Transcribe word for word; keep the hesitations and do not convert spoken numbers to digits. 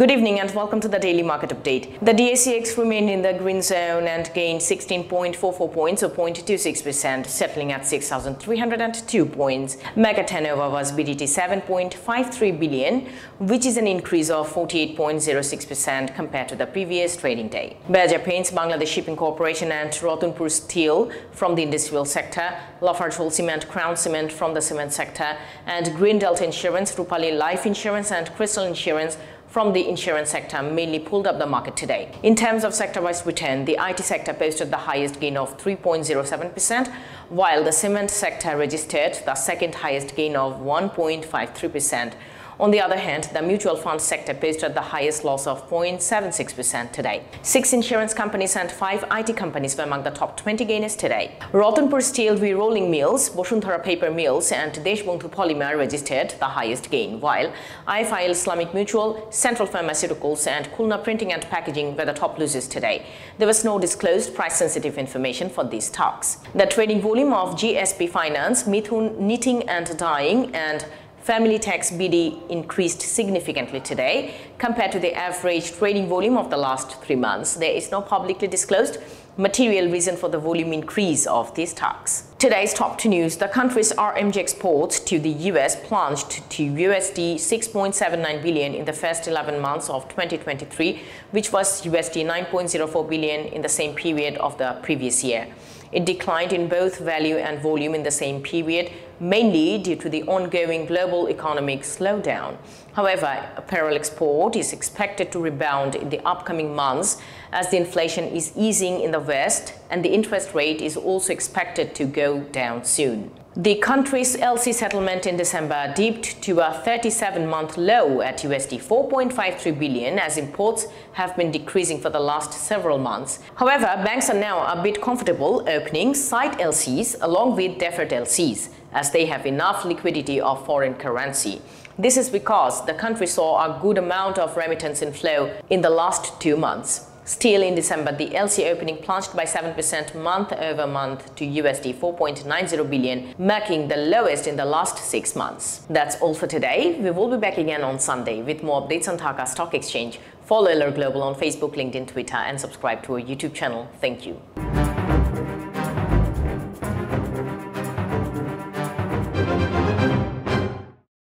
Good evening and welcome to the daily market update. The D S E X remained in the green zone and gained sixteen point four four points or zero point two six percent, settling at six thousand three hundred two points. Mega turnover was B D T seven point five three billion, which is an increase of forty-eight point zero six percent compared to the previous trading day. Baja Paints, Bangladesh Shipping Corporation and Ratanpur Steel from the industrial sector, Lafarge Holcim Cement, Crown Cement from the cement sector and Green Delta Insurance, Rupali Life Insurance and Crystal Insurance from the insurance sector mainly pulled up the market today. In terms of sector-wise return, the I T sector posted the highest gain of three point zero seven percent, while the cement sector registered the second highest gain of one point five three percent. On the other hand, the mutual fund sector posted the highest loss of zero point seven six percent today. Six insurance companies and five I T companies were among the top twenty gainers today. Ratanpur Steel V Rolling Mills, Boshundara Paper Mills and Deshbandhu Polymer registered the highest gain, while I F I L Islamic Mutual, Central Pharmaceuticals and Khulna Printing and Packaging were the top losers today. There was no disclosed price-sensitive information for these stocks. The trading volume of G S P Finance, Mithun Knitting and Dyeing and Family tax B D increased significantly today compared to the average trading volume of the last three months. There is no publicly disclosed material reason for the volume increase of these stocks. Today's top two news, the country's R M G exports to the U S plunged to U S D six point seven nine billion in the first eleven months of twenty twenty-three, which was U S D nine point zero four billion in the same period of the previous year. It declined in both value and volume in the same period, mainly due to the ongoing global economic slowdown. However, apparel export is expected to rebound in the upcoming months as the inflation is easing in the West and the interest rate is also expected to go down soon. The country's L C settlement in December dipped to a thirty-seven month low at U S D four point five three billion as imports have been decreasing for the last several months. However, banks are now a bit comfortable opening side L Cs along with deferred L Cs as they have enough liquidity of foreign currency. This is because the country saw a good amount of remittance inflow in the last two months. Still, in December, the L C opening plunged by seven percent month-over-month to U S D four point nine zero billion, marking the lowest in the last six months. That's all for today. We will be back again on Sunday with more updates on Dhaka Stock Exchange. Follow L R Global on Facebook, LinkedIn, Twitter and subscribe to our YouTube channel. Thank you.